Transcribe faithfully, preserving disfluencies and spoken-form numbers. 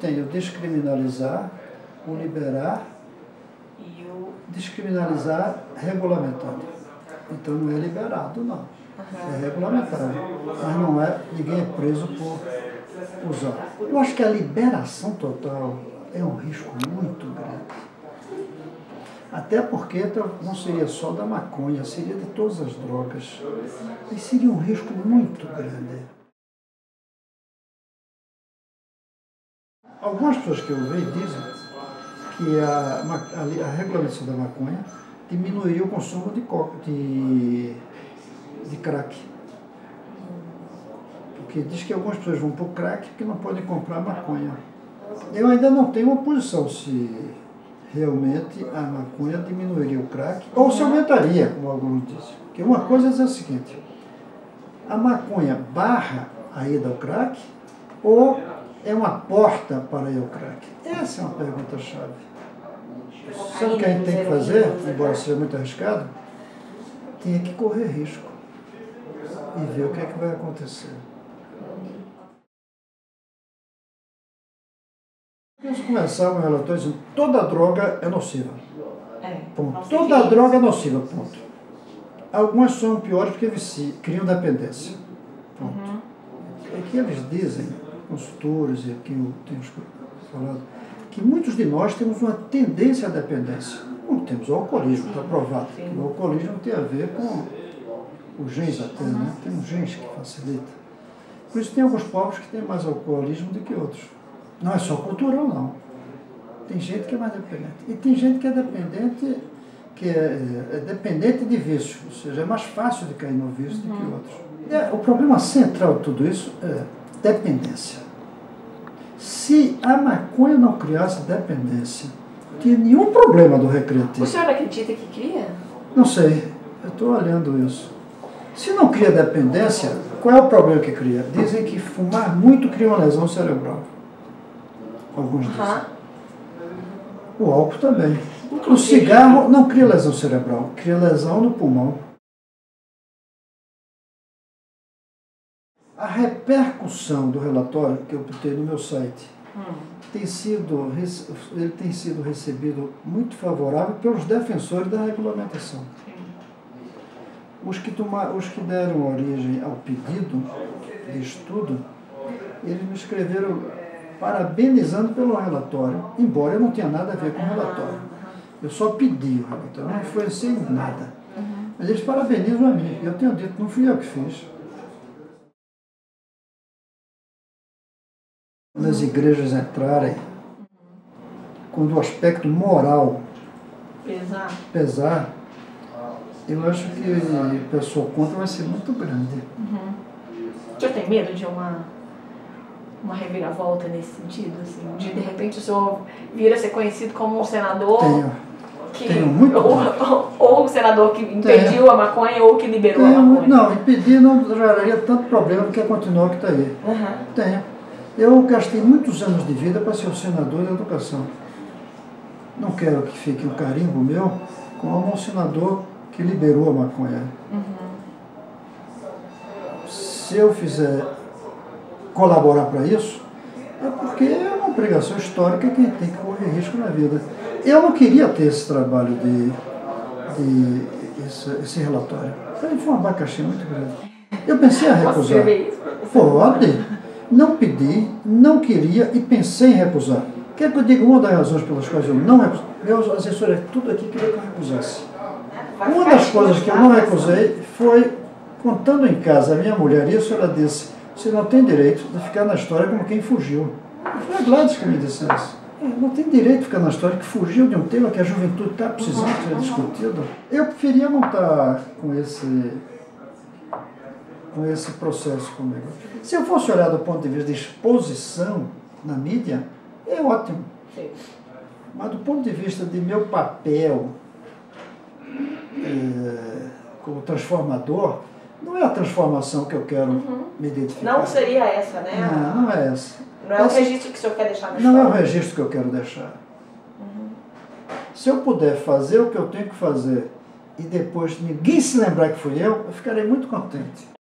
Tem o descriminalizar, o liberar e o descriminalizar regulamentado. Então não é liberado, não. Uhum. É regulamentado. Mas não é, ninguém é preso por usar. Eu acho que a liberação total é um risco muito grande. Até porque não seria só da maconha, seria de todas as drogas. E seria um risco muito grande. Algumas pessoas que eu vejo dizem que a, a, a regulamentação da maconha diminuiria o consumo de, co, de, de crack. Porque diz que algumas pessoas vão para o crack porque não podem comprar maconha. Eu ainda não tenho uma posição se realmente a maconha diminuiria o crack, ou se aumentaria, como alguns dizem. Porque uma coisa é a seguinte, a maconha barra a ida ao crack, ou é uma porta para ir ao crack? Essa é uma pergunta-chave. Sabe o que a gente tem que fazer, embora seja muito arriscado? Tem que correr risco e ver o que é que vai acontecer. Eles começaram um relatório dizendo que toda droga é nociva. É, ponto. Toda droga é nociva, ponto. Algumas são piores porque viciam, criam dependência. Ponto. Uhum. É que eles dizem, consultores, e quem eu tenho falado, que muitos de nós temos uma tendência à dependência. Não temos o alcoolismo, está provado. O alcoolismo tem a ver com os genes até, né? Tem uns genes que facilita. Por isso tem alguns povos que têm mais alcoolismo do que outros. Não é só cultural, não. Tem gente que é mais dependente. E tem gente que é dependente, que é, é dependente de vício, ou seja, é mais fácil de cair no vício do que outros. É, o problema central de tudo isso é dependência. Se a maconha não criasse dependência, não tinha nenhum problema do recreativo. O senhor acredita que cria? Não sei, eu estou olhando isso. Se não cria dependência, qual é o problema que cria? Dizem que fumar muito cria uma lesão cerebral. Alguns dizem. Uhum. O álcool também. O cigarro não cria lesão cerebral, cria lesão no pulmão. A repercussão do relatório que eu botei no meu site hum. tem sido, ele tem sido recebido muito favorável pelos defensores da regulamentação. Os que, tomaram, os que deram origem ao pedido de estudo, eles me escreveram parabenizando pelo relatório, embora eu não tenha nada a ver com o relatório. Eu só pedi o relatório, não influenciei em nada. Mas eles parabenizam a mim. Eu tenho dito, não fui eu que fiz. Quando as igrejas entrarem, quando o aspecto moral pesar, pesar eu acho que o pessoal contra vai ser muito grande. Uhum. O senhor tem medo de uma... uma reviravolta nesse sentido, assim, de de repente o senhor vira ser conhecido como um senador tenho, que tenho muito ou, ou um senador que impediu tenho. a maconha ou que liberou tenho, a maconha? Não, impedir não geraria tanto problema porque continuar que está aí. Uhum. Tenho. Eu gastei muitos anos de vida para ser o senador da educação. Não quero que fique um carimbo meu como um senador que liberou a maconha. Uhum. Se eu fizer colaborar para isso, é porque é uma obrigação histórica que tem que correr risco na vida. Eu não queria ter esse trabalho de, de esse, esse relatório. Foi um abacaxi muito grande. Eu pensei a recusar. Pode. Não pedi, não queria e pensei em recusar. Quer que eu diga uma das razões pelas quais eu não recusei? Meus assessores, tudo aqui queria que eu recusasse. Uma das coisas que eu não recusei foi, contando em casa a minha mulher isso, ela disse: você não tem direito de ficar na história como quem fugiu. Foi a Gladys que me disse isso. Não tem direito de ficar na história que fugiu de um tema que a juventude está precisando uhum. ser discutido. Eu preferia não estar com esse, com esse processo comigo. Se eu fosse olhar do ponto de vista de exposição na mídia, é ótimo. Sim. Mas do ponto de vista de meu papel é, como transformador, não é a transformação que eu quero uhum. me identificar. Não seria essa, né? Não, não é essa. Não é essa, o registro que o senhor quer deixar na história? Não é o registro que eu quero deixar. Uhum. Se eu puder fazer o que eu tenho que fazer e depois ninguém se lembrar que fui eu, eu ficarei muito contente.